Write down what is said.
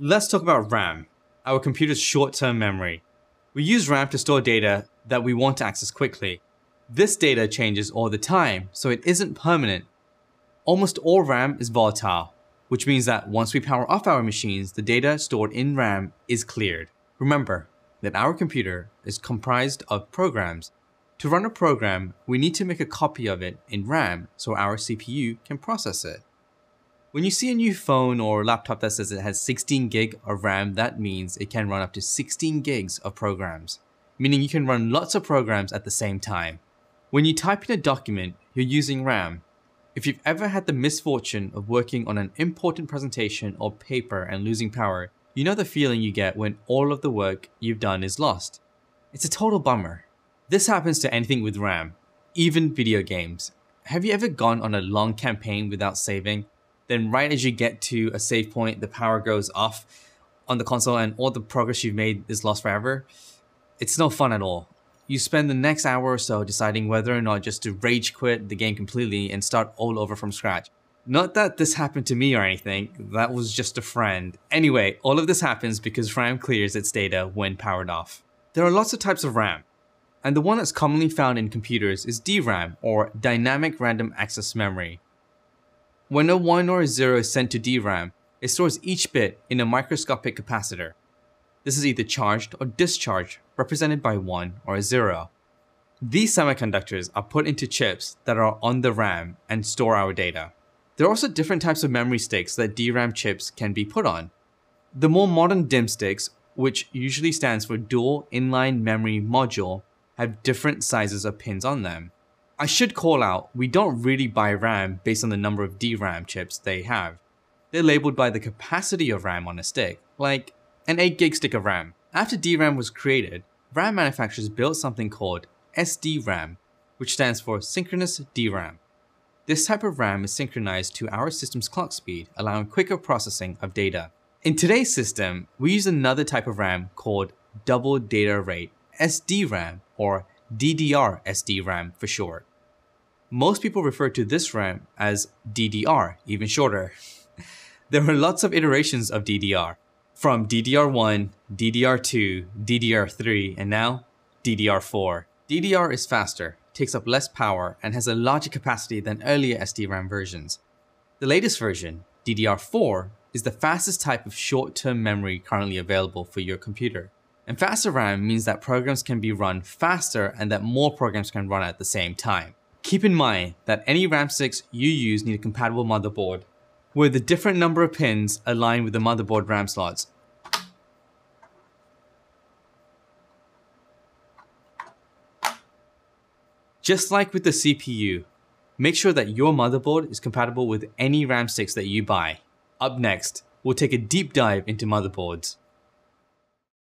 Let's talk about RAM, our computer's short-term memory. We use RAM to store data that we want to access quickly. This data changes all the time, so it isn't permanent. Almost all RAM is volatile, which means that once we power off our machines, the data stored in RAM is cleared. Remember that our computer is comprised of programs. To run a program, we need to make a copy of it in RAM so our CPU can process it. When you see a new phone or laptop that says it has 16 gig of RAM, that means it can run up to 16 gigs of programs, meaning you can run lots of programs at the same time. When you type in a document, you're using RAM. If you've ever had the misfortune of working on an important presentation or paper and losing power, you know the feeling you get when all of the work you've done is lost. It's a total bummer. This happens to anything with RAM, even video games. Have you ever gone on a long campaign without saving? Then right as you get to a save point, the power goes off on the console and all the progress you've made is lost forever. It's no fun at all. You spend the next hour or so deciding whether or not just to rage quit the game completely and start all over from scratch. Not that this happened to me or anything, that was just a friend. Anyway, all of this happens because RAM clears its data when powered off. There are lots of types of RAM, and the one that's commonly found in computers is DRAM, or Dynamic Random Access Memory. When a 1 or a 0 is sent to DRAM, it stores each bit in a microscopic capacitor. This is either charged or discharged, represented by 1 or a 0. These semiconductors are put into chips that are on the RAM and store our data. There are also different types of memory sticks that DRAM chips can be put on. The more modern DIMM sticks, which usually stands for Dual Inline Memory Module, have different sizes of pins on them. I should call out, we don't really buy RAM based on the number of DRAM chips they have. They're labeled by the capacity of RAM on a stick, like an 8 gig stick of RAM. After DRAM was created, RAM manufacturers built something called SDRAM, which stands for synchronous DRAM. This type of RAM is synchronized to our system's clock speed, allowing quicker processing of data. In today's system, we use another type of RAM called double data rate, SDRAM, or DDR SDRAM for short. Most people refer to this RAM as DDR, even shorter. There are lots of iterations of DDR, from DDR1, DDR2, DDR3, and now DDR4. DDR is faster, takes up less power, and has a larger capacity than earlier SDRAM versions. The latest version, DDR4, is the fastest type of short-term memory currently available for your computer. And faster RAM means that programs can be run faster and that more programs can run at the same time. Keep in mind that any RAM sticks you use need a compatible motherboard, where the different number of pins align with the motherboard RAM slots. Just like with the CPU, make sure that your motherboard is compatible with any RAM sticks that you buy. Up next, we'll take a deep dive into motherboards.